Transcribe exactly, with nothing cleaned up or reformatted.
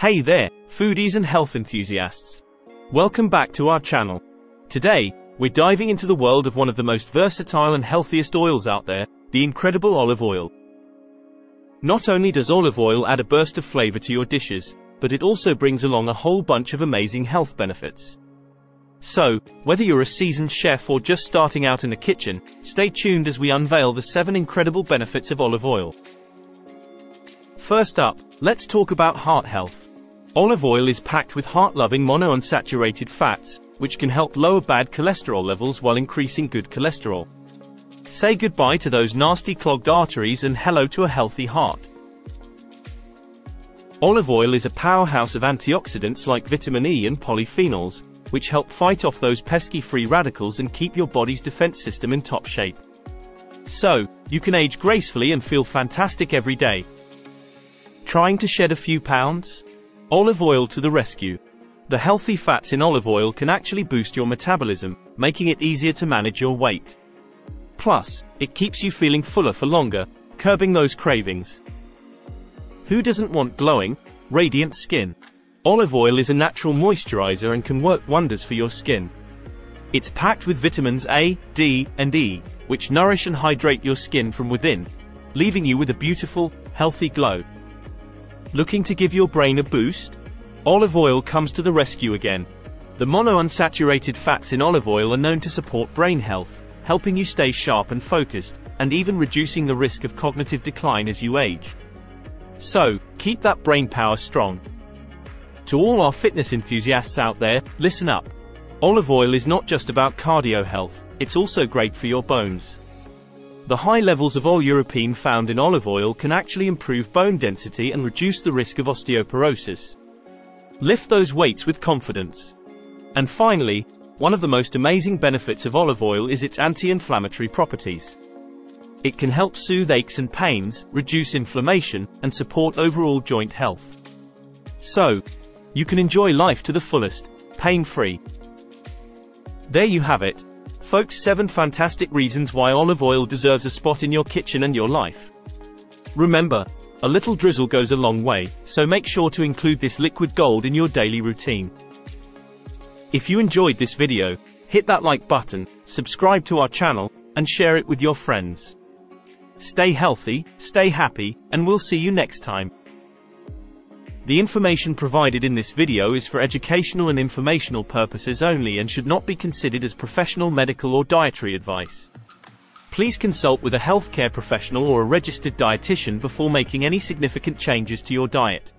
Hey there, foodies and health enthusiasts. Welcome back to our channel. Today, we're diving into the world of one of the most versatile and healthiest oils out there, the incredible olive oil. Not only does olive oil add a burst of flavor to your dishes, but it also brings along a whole bunch of amazing health benefits. So, whether you're a seasoned chef or just starting out in the kitchen, stay tuned as we unveil the seven incredible benefits of olive oil. First up, let's talk about heart health. Olive oil is packed with heart-loving monounsaturated fats, which can help lower bad cholesterol levels while increasing good cholesterol. Say goodbye to those nasty clogged arteries and hello to a healthy heart. Olive oil is a powerhouse of antioxidants like vitamin E and polyphenols, which help fight off those pesky free radicals and keep your body's defense system in top shape. So, you can age gracefully and feel fantastic every day. Trying to shed a few pounds? Olive oil to the rescue. The healthy fats in olive oil can actually boost your metabolism, making it easier to manage your weight. Plus, it keeps you feeling fuller for longer, curbing those cravings. Who doesn't want glowing, radiant skin? Olive oil is a natural moisturizer and can work wonders for your skin. It's packed with vitamins A, D, and E, which nourish and hydrate your skin from within, leaving you with a beautiful, healthy glow. Looking to give your brain a boost? Olive oil comes to the rescue again. The monounsaturated fats in olive oil are known to support brain health, helping you stay sharp and focused, and even reducing the risk of cognitive decline as you age. So, keep that brain power strong. To all our fitness enthusiasts out there, listen up. Olive oil is not just about cardio health, it's also great for your bones. The high levels of oleuropein found in olive oil can actually improve bone density and reduce the risk of osteoporosis. Lift those weights with confidence. And finally, one of the most amazing benefits of olive oil is its anti-inflammatory properties. It can help soothe aches and pains, reduce inflammation, and support overall joint health. So, you can enjoy life to the fullest, pain-free. There you have it, folks, seven fantastic reasons why olive oil deserves a spot in your kitchen and your life. Remember, a little drizzle goes a long way, so make sure to include this liquid gold in your daily routine. If you enjoyed this video, hit that like button, subscribe to our channel, and share it with your friends. Stay healthy, stay happy, and we'll see you next time. The information provided in this video is for educational and informational purposes only and should not be considered as professional medical or dietary advice. Please consult with a healthcare professional or a registered dietitian before making any significant changes to your diet.